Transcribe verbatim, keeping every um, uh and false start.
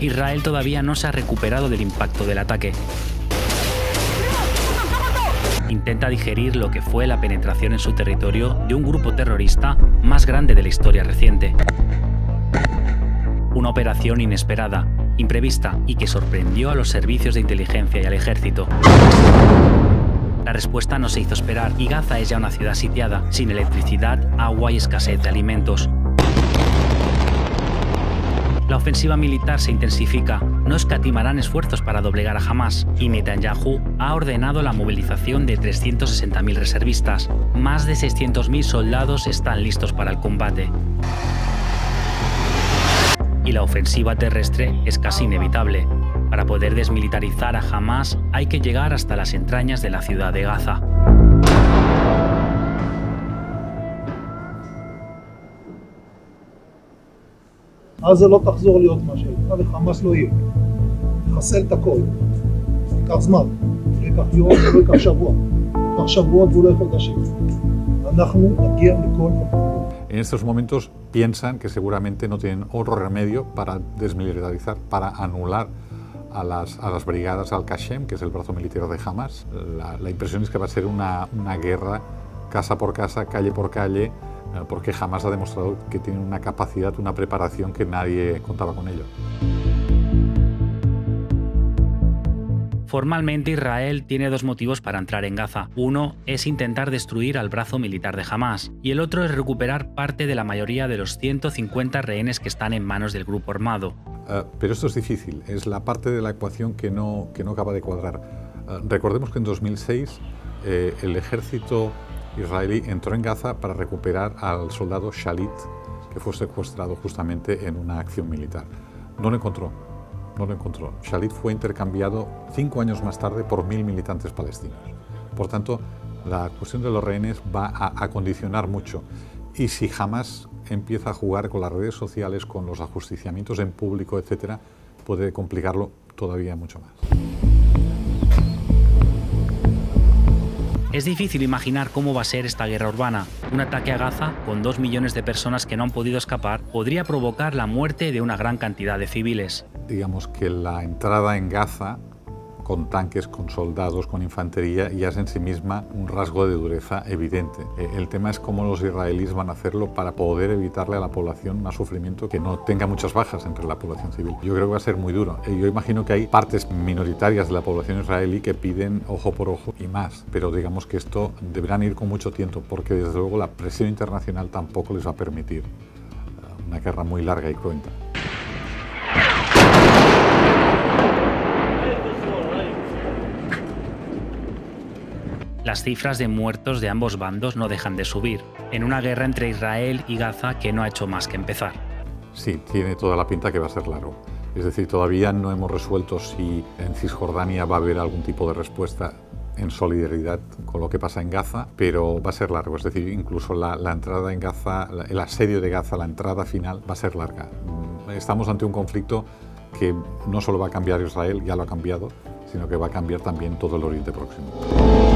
Israel todavía no se ha recuperado del impacto del ataque. Intenta digerir lo que fue la penetración en su territorio de un grupo terrorista más grande de la historia reciente. Una operación inesperada, imprevista y que sorprendió a los servicios de inteligencia y al ejército. La respuesta no se hizo esperar y Gaza es ya una ciudad sitiada, sin electricidad, agua y escasez de alimentos. La ofensiva militar se intensifica, no escatimarán esfuerzos para doblegar a Hamas y Netanyahu ha ordenado la movilización de trescientos sesenta mil reservistas. Más de seiscientos mil soldados están listos para el combate. Y la ofensiva terrestre es casi inevitable. Para poder desmilitarizar a Hamas hay que llegar hasta las entrañas de la ciudad de Gaza. Gaza no תחזור להיות מה שהייתה, וחמאס לא יהיה. נחסל את הכל. זה ייקח זמן, זה ייקח יום, זה ייקח שבוע. זה ייקח שבועות ואולי חודשים. אנחנו נגיע לכל מקום. En estos momentos piensan que seguramente no tienen otro remedio para desmilitarizar, para anular a las, a las brigadas al Qashem, que es el brazo militar de Hamas. La, la impresión es que va a ser una, una guerra casa por casa, calle por calle, porque Hamas ha demostrado que tiene una capacidad, una preparación que nadie contaba con ello. Formalmente, Israel tiene dos motivos para entrar en Gaza. Uno es intentar destruir al brazo militar de Hamas y el otro es recuperar parte de la mayoría de los ciento cincuenta rehenes que están en manos del grupo armado. Uh, pero esto es difícil, es la parte de la ecuación que no, que no acaba de cuadrar. Uh, recordemos que en dos mil seis eh, el ejército israelí entró en Gaza para recuperar al soldado Shalit, que fue secuestrado justamente en una acción militar. No lo encontró. No lo encontró. Shalit fue intercambiado cinco años más tarde por mil militantes palestinos. Por tanto, la cuestión de los rehenes va a, a condicionar mucho. Y si Hamas empieza a jugar con las redes sociales, con los ajusticiamientos en público, etcétera, puede complicarlo todavía mucho más. Es difícil imaginar cómo va a ser esta guerra urbana. Un ataque a Gaza, con dos millones de personas que no han podido escapar, podría provocar la muerte de una gran cantidad de civiles. Digamos que la entrada en Gaza, con tanques, con soldados, con infantería, ya es en sí misma un rasgo de dureza evidente. El tema es cómo los israelíes van a hacerlo para poder evitarle a la población más sufrimiento, que no tenga muchas bajas entre la población civil. Yo creo que va a ser muy duro. Yo imagino que hay partes minoritarias de la población israelí que piden ojo por ojo y más, pero digamos que esto deberán ir con mucho tiempo, porque desde luego la presión internacional tampoco les va a permitir una guerra muy larga y cruenta. Las cifras de muertos de ambos bandos no dejan de subir, en una guerra entre Israel y Gaza que no ha hecho más que empezar. Sí, tiene toda la pinta que va a ser largo. Es decir, todavía no hemos resuelto si en Cisjordania va a haber algún tipo de respuesta en solidaridad con lo que pasa en Gaza, pero va a ser largo. Es decir, incluso la, la entrada en Gaza, el asedio de Gaza, la entrada final, va a ser larga. Estamos ante un conflicto que no solo va a cambiar Israel, ya lo ha cambiado, sino que va a cambiar también todo el Oriente Próximo.